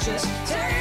just take